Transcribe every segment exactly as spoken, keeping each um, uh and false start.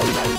Bye.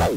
Bye.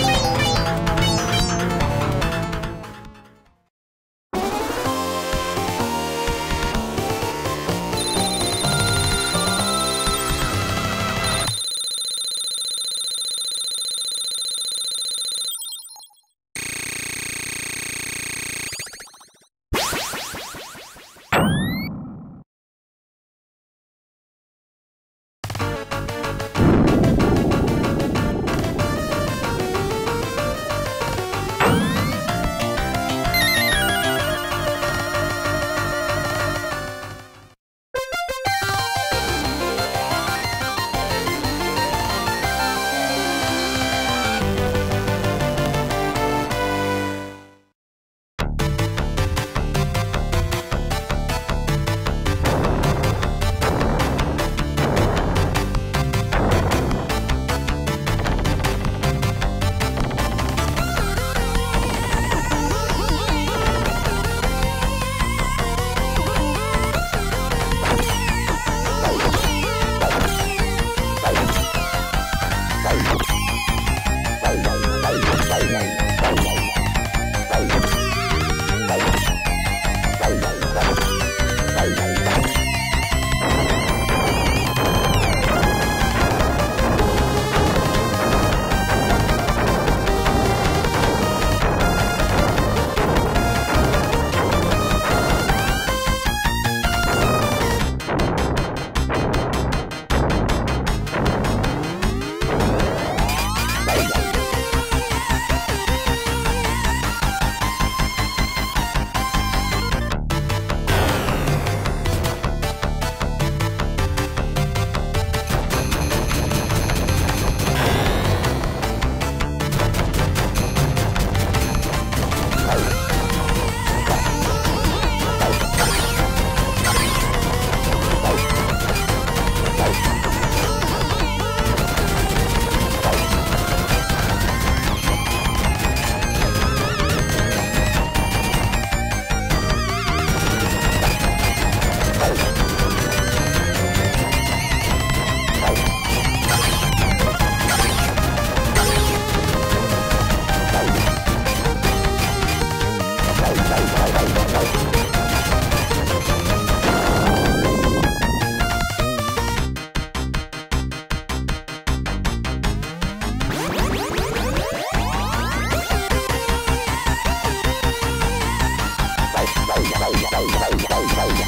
Yeah.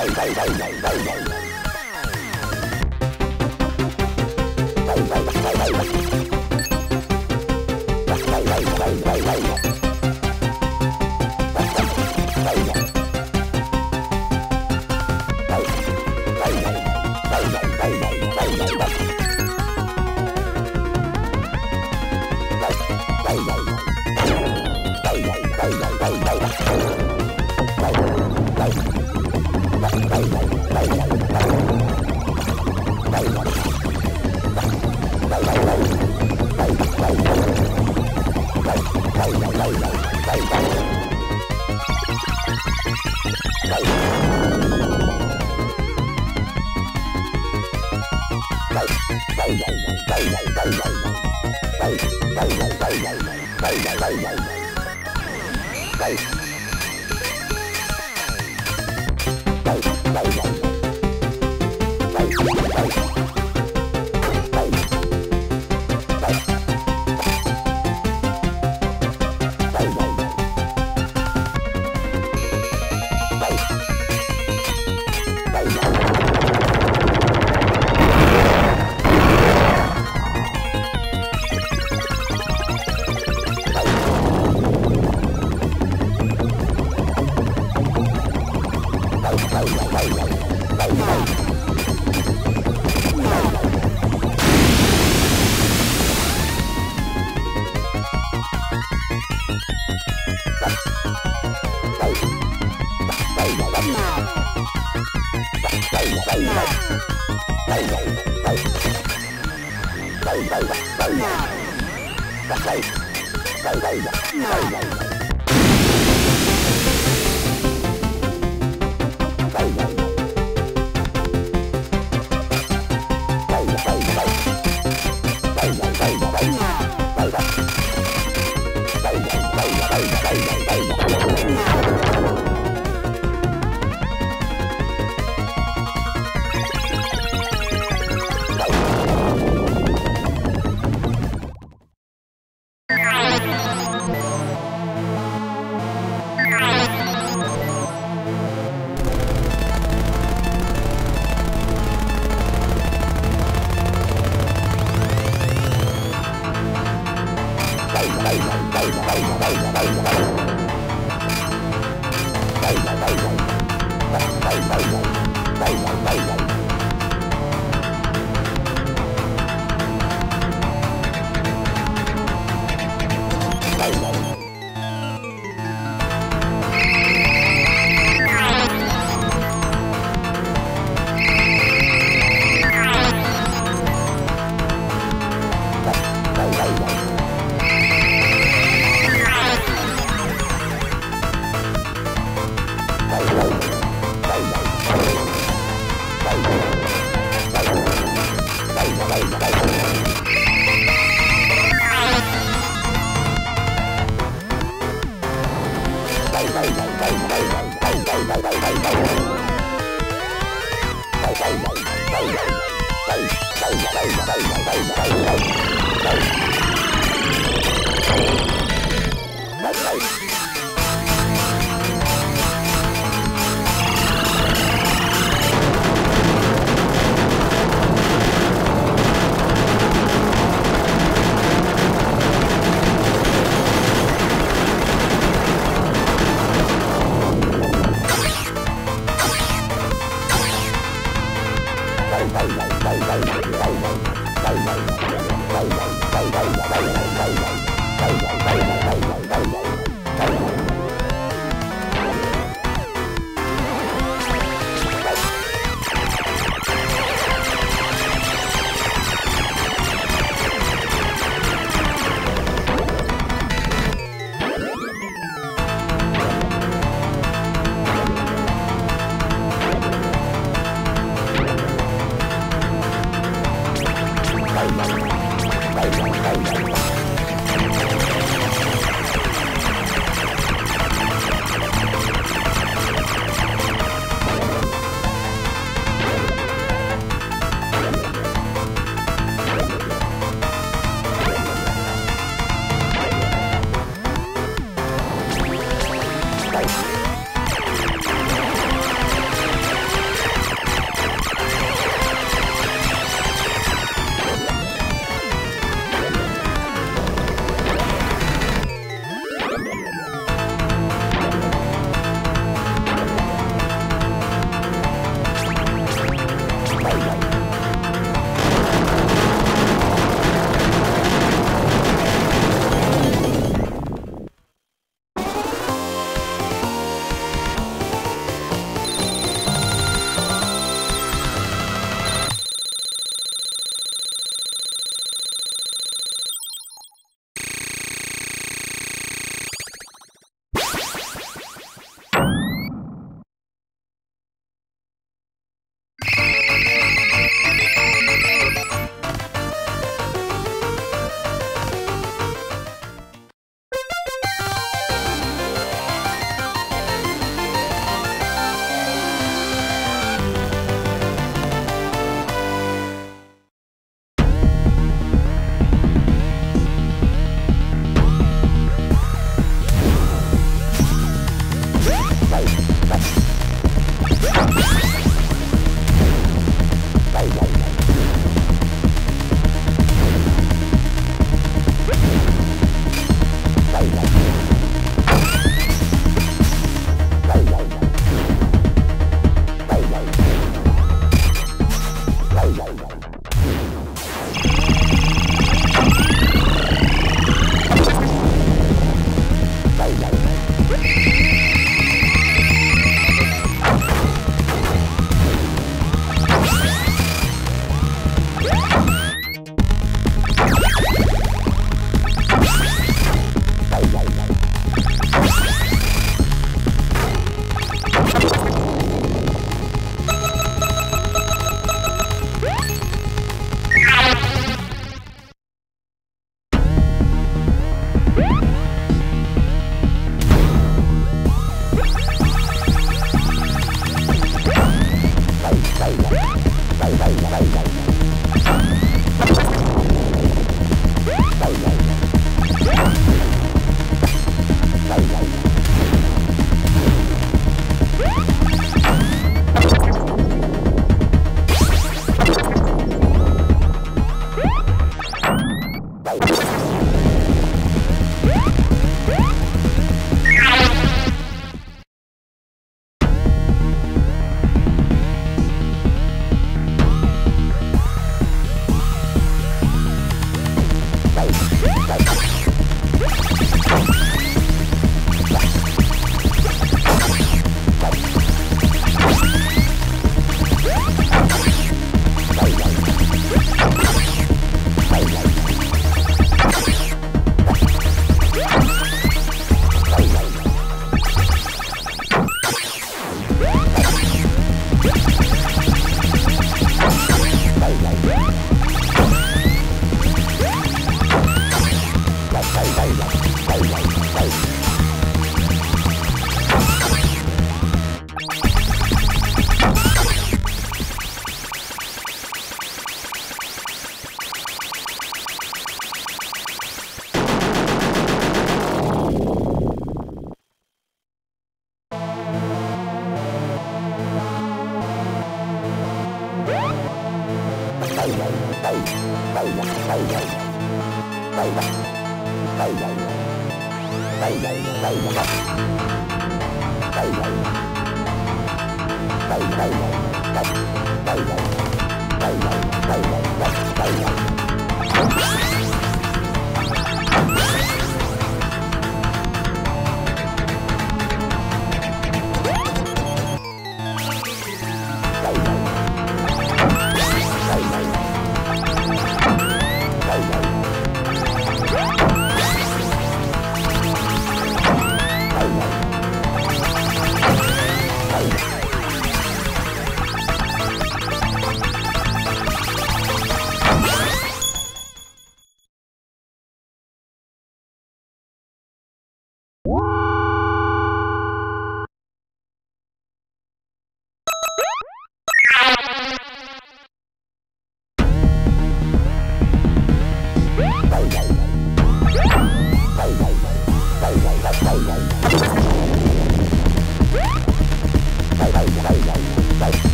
Bye. Why? Why? Why? Why?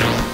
Why?